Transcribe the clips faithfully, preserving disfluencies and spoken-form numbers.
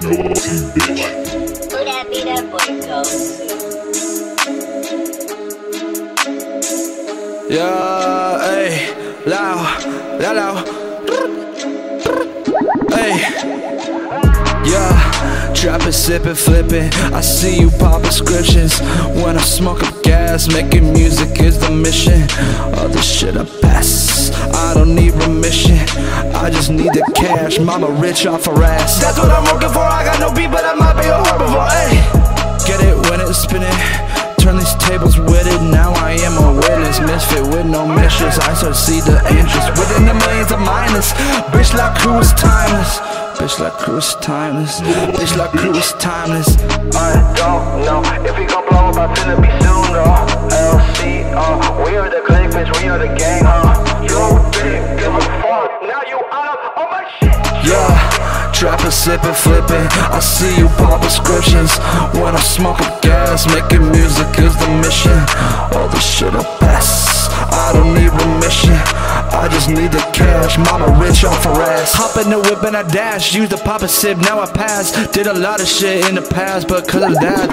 No team, bitch. Would that be that boy go? Yeah, hey, loud, loud, loud. Hey, yeah, dropping, sipping, flipping. I see you popping scriptions. When I smoke up gas, making music is the mission. All this shit I pass. I don't need remission. I just need the cash, mama rich off her ass. That's what I'm working for, I got no beat, but I might be a whore before, ayy. Get it, win it, spin it, turn these tables with it. Now I am a witness, misfit with no measures. I shall see the interest within the millions of minors. Bitch like crew is timeless, bitch like crew is timeless, bitch like crew is timeless. I don't know if we gon' blow up, it's gonna be soon, though. L C O, we are the clique, bitch, we are the gang, huh? You didn't give a yeah, trappin', sippin', flippin', I see you pop prescriptions. When I smoke up gas, making music is the mission. All this shit I pass, I don't need remission. I just need the cash, mama rich off her ass. Hop in the whip and I dash, use the pop and sip, now I pass. Did a lot of shit in the past, but cause of that.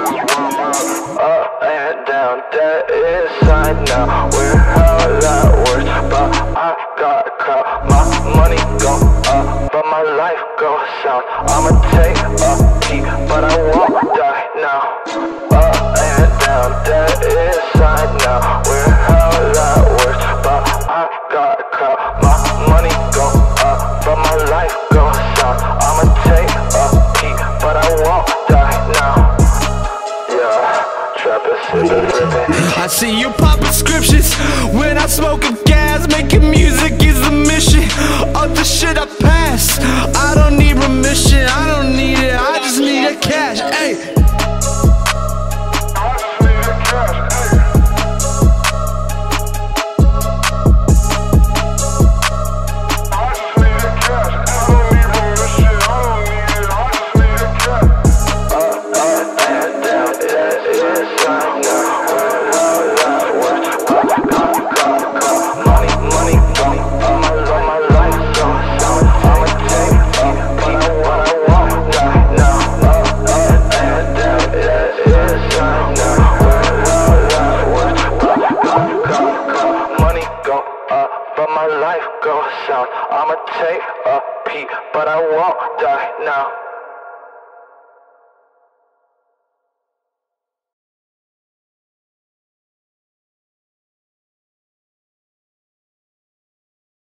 Up and down, that is side now. We're how that works, but I got a car, my money go up. My life goes south. I'ma take a peek, but I won't die now. Up and down, that is side now. We're how that works, but I got a crowd. My money go up, but my life goes south. I'ma take a peek, but I won't die now. Yeah, trappers in the ribbon. I see you pop prescriptions when I smoke a gas, making music is the mission. All the shit I pass. I don't need remission, I don't need it, I just need the cash, ayy. I just need the cash, I don't need remission, I don't need it, I just need the cash. Up, up, and down, that is side now. We're how that works. Up, up, up, money, money, money, up. But my life goes south. I'ma take a peek, but I won't die now.